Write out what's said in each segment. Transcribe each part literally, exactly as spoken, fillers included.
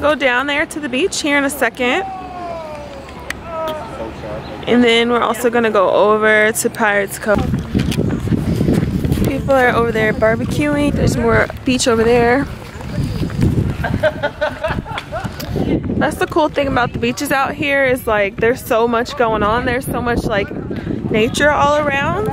gonna go down there to the beach here in a second. And then we're also gonna go over to Pirates Cove. People are over there barbecuing. There's more beach over there. That's the cool thing about the beaches out here is like there's so much going on. There's so much like nature all around.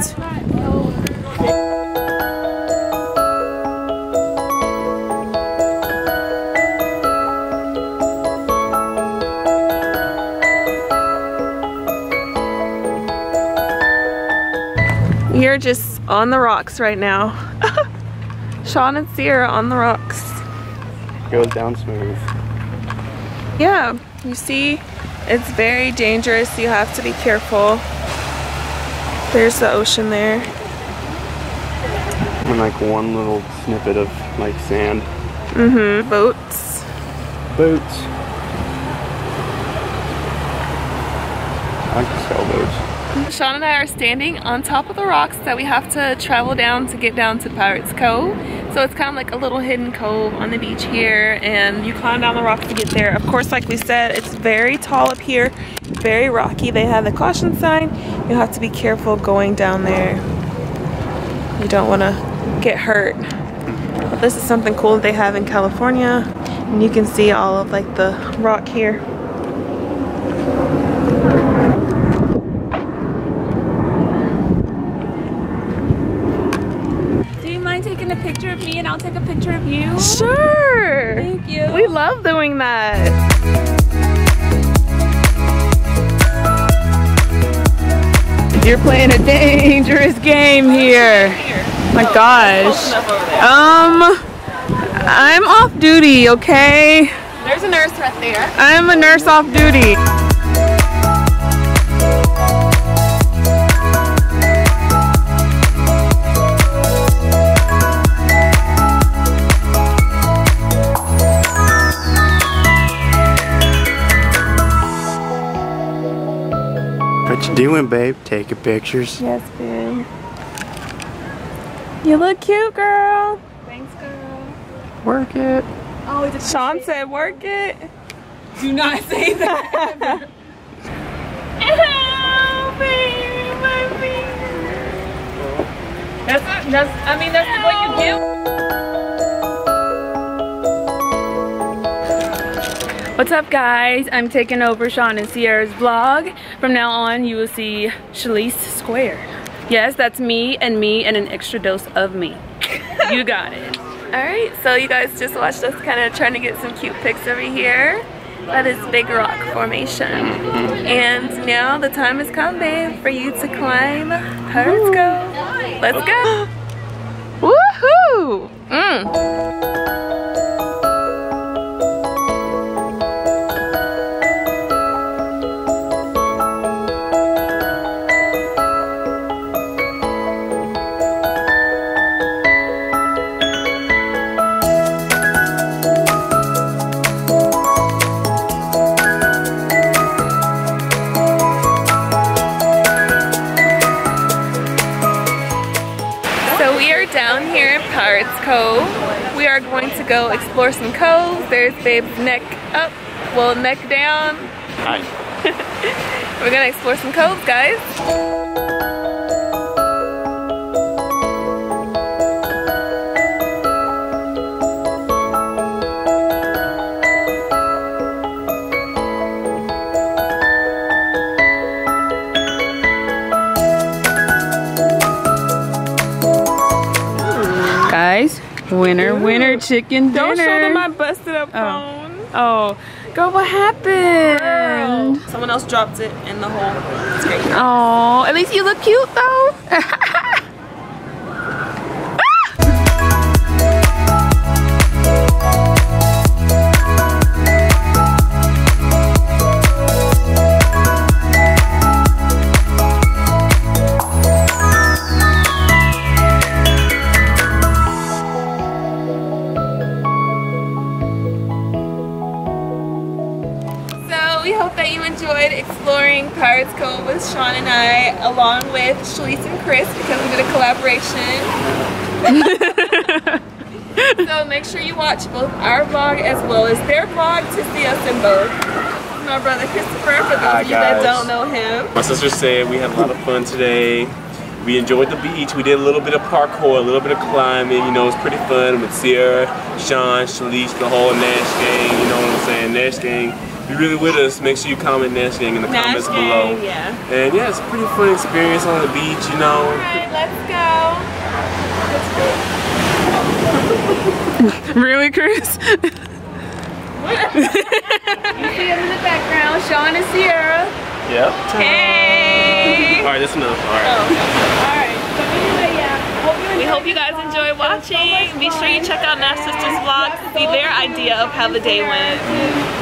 We are just on the rocks right now. Sean and Sierra on the rocks. It goes down smooth. Yeah, you see, it's very dangerous. You have to be careful. There's the ocean there. And like one little snippet of like sand. Mm-hmm. Boats. Boats. I like to sail boats. Sean and I are standing on top of the rocks that we have to travel down to get down to Pirates Cove. So it's kind of like a little hidden cove on the beach here, and you climb down the rocks to get there. Of course, like we said, it's very tall up here, very rocky. They have the caution sign. You'll have to be careful going down there. You don't want to get hurt. But this is something cool that they have in California, and you can see all of like the rock here. And I'll take a picture of you. Sure. Thank you. We love doing that. You're playing a dangerous game here. My gosh. Um, I'm off duty, okay? There's a nurse right there. I'm a nurse off duty. What you doing, babe? Taking pictures? Yes, babe. You look cute, girl. Thanks, girl. Work it. Oh, it's Sean it. said work it. Do not say that. Oh, baby, my finger. That's not, that's, I mean, that's Ow. what you do. What's up, guys? I'm taking over Sean and Sierra's vlog. From now on, you will see Shalise Square. Yes, that's me and me and an extra dose of me. You got it. Alright, so you guys just watched us kind of trying to get some cute pics over here. That is Big Rock Formation. And now the time has come, babe, for you to climb Pirates Cove. Let's go. Woohoo! Mm. Cove. We are going to go explore some coves. There's babe's neck up, well, neck down. Hi. We're gonna explore some coves, guys. Winner, winner, chicken dinner. Don't show them my busted up phone. Oh, oh. Girl, what happened? Girl. Someone else dropped it in the hole. It's great. Oh, at least you look cute though. Exploring Pirates Cove with Sean and I, along with Shalise and Chris, because we did a collaboration. So make sure you watch both our vlog as well as their vlog to see us in both. My brother Christopher, for those Hi, of you guys. that don't know him. My sister said we had a lot of fun today. We enjoyed the beach. We did a little bit of parkour, a little bit of climbing. You know, it was pretty fun with Sierra, Sean, Shalise, the whole Nash Gang. You know what I'm saying? Nash Gang. If you're really with us, make sure you comment Nash Gang in the Nash comments Gang, below. Yeah. And yeah, it's a pretty fun experience on the beach, you know. Alright, let's go. Let's go. Really, Chris? What? You see them in the background, Sean and Sierra. Yep. Hey. Alright, that's enough. Alright. Oh. Alright. So anyway, yeah. Hope you we hope you guys enjoy watching. So be sure you check out Nash Sisters Vlog to see their idea of how the day went.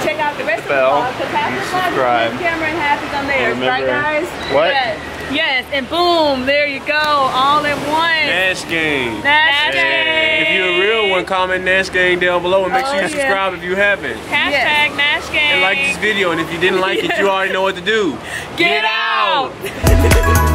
Check out the rest bell, of the vlog. So pass the subscribe. Camera and half is on there, right guys? What? Yes. yes, and boom, there you go, all at once. Nash Gang. Nash, Nash Gang. Gang. If you're a real one, comment Nash Gang down below and make oh, sure you yeah. subscribe if you haven't. Hashtag yes. Nash Gang. And like this video, and if you didn't like yes. it, you already know what to do. Get, Get out! out.